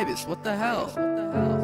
Ibis, what the hell?